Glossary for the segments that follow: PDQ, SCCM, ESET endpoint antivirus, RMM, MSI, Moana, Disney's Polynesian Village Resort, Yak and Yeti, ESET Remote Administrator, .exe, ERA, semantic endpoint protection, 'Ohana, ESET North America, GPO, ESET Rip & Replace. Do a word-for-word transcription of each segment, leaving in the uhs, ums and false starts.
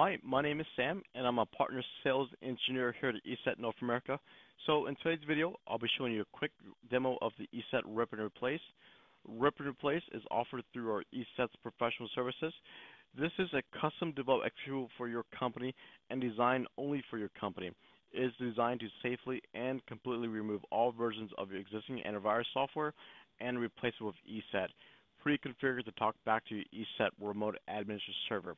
Hi, my name is Sam, and I'm a Partner Sales Engineer here at ESET North America. So in today's video, I'll be showing you a quick demo of the ESET Rip and Replace. Rip and Replace is offered through our ESET's professional services. This is a custom developed executable for your company and designed only for your company. It is designed to safely and completely remove all versions of your existing antivirus software and replace it with ESET, pre-configured to talk back to your ESET Remote Administrator server.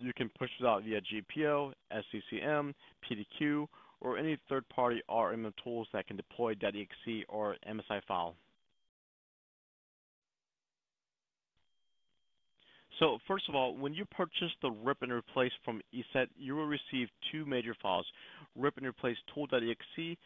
You can push this out via G P O, S C C M, P D Q, or any third-party R M M tools that can deploy .exe or M S I file. So first of all, when you purchase the Rip and Replace from ESET, you will receive two major files, Rip and Replace tool.exe,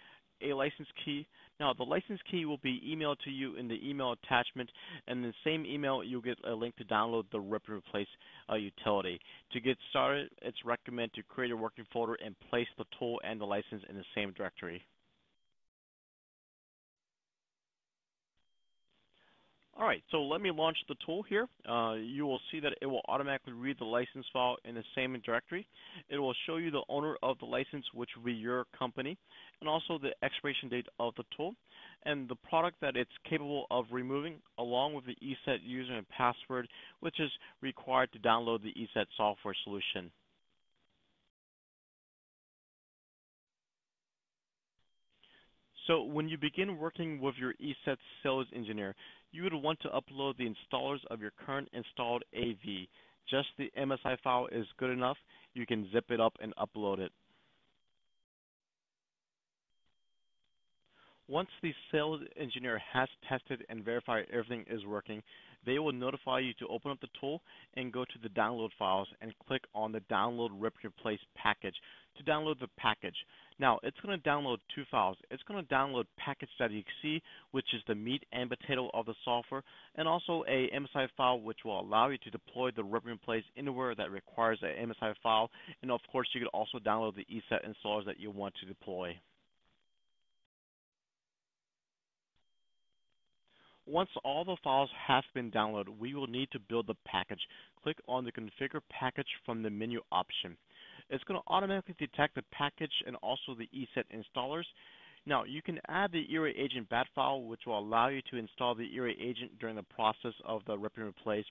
a license key. Now, the license key will be emailed to you in the email attachment, and in the same email, you'll get a link to download the Rip and Replace uh, utility. To get started, it's recommended to create a working folder and place the tool and the license in the same directory. All right, so let me launch the tool here. Uh, you will see that it will automatically read the license file in the same directory. It will show you the owner of the license, which will be your company, and also the expiration date of the tool, and the product that it's capable of removing, along with the ESET user and password, which is required to download the ESET software solution. So when you begin working with your ESET sales engineer, you would want to upload the installers of your current installed A V. Just the M S I file is good enough. You can zip it up and upload it. Once the sales engineer has tested and verified everything is working, they will notify you to open up the tool and go to the download files and click on the download Rip Replace package to download the package. Now, it's going to download two files. It's going to download package.exe, which is the meat and potato of the software, and also a M S I file, which will allow you to deploy the Rip and Replace anywhere that requires an M S I file. And of course, you can also download the ESET installers that you want to deploy. Once all the files have been downloaded, we will need to build the package. Click on the Configure Package from the menu option. It's going to automatically detect the package and also the ESET installers. Now, you can add the E R A agent bat file, which will allow you to install the E R A agent during the process of the Rip and Replace.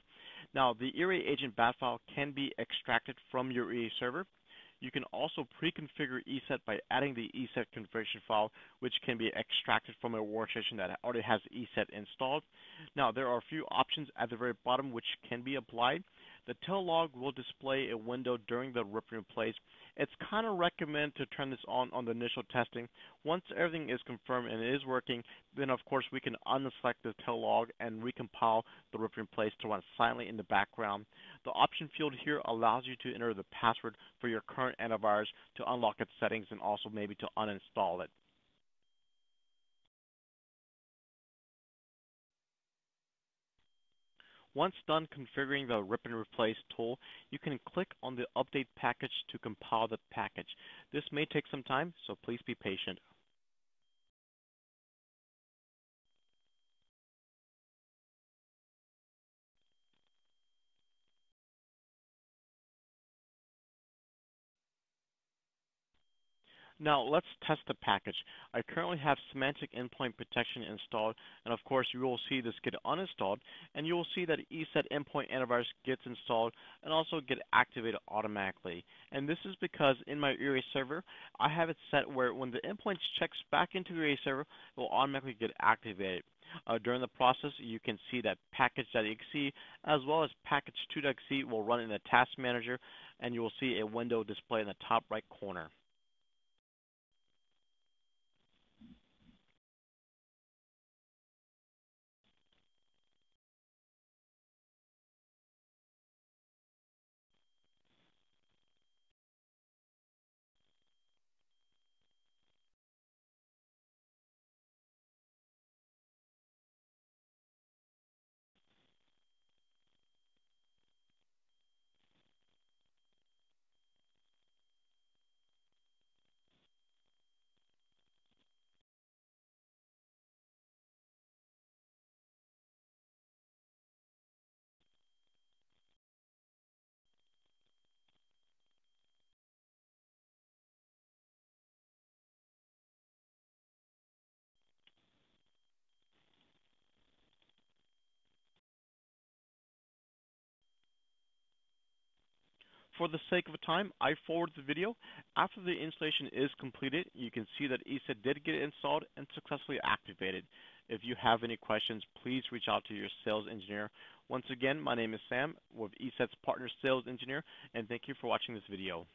Now, the E R A agent bat file can be extracted from your E R A server. You can also pre-configure ESET by adding the ESET configuration file, which can be extracted from a workstation that already has ESET installed. Now, there are a few options at the very bottom which can be applied. The tail log will display a window during the Rip and Replace. It's kind of recommended to turn this on on the initial testing. Once everything is confirmed and it is working, then of course we can unselect the tail log and recompile the Rip and Replace to run silently in the background. The option field here allows you to enter the password for your current antivirus to unlock its settings and also maybe to uninstall it. Once done configuring the Rip and Replace tool, you can click on the Update Package to compile the package. This may take some time, so please be patient. Now, let's test the package. I currently have semantic endpoint protection installed, and of course, you will see this get uninstalled, and you will see that ESET endpoint antivirus gets installed and also get activated automatically. And this is because in my E R A server, I have it set where when the endpoint checks back into the E R A server, it will automatically get activated. Uh, during the process, you can see that package.exe as well as package two.exe will run in the task manager, and you will see a window display in the top right corner. For the sake of time, I forward the video. After the installation is completed, you can see that ESET did get installed and successfully activated. If you have any questions, please reach out to your sales engineer. Once again, my name is Sam with ESET's Partner Sales Engineer, and thank you for watching this video.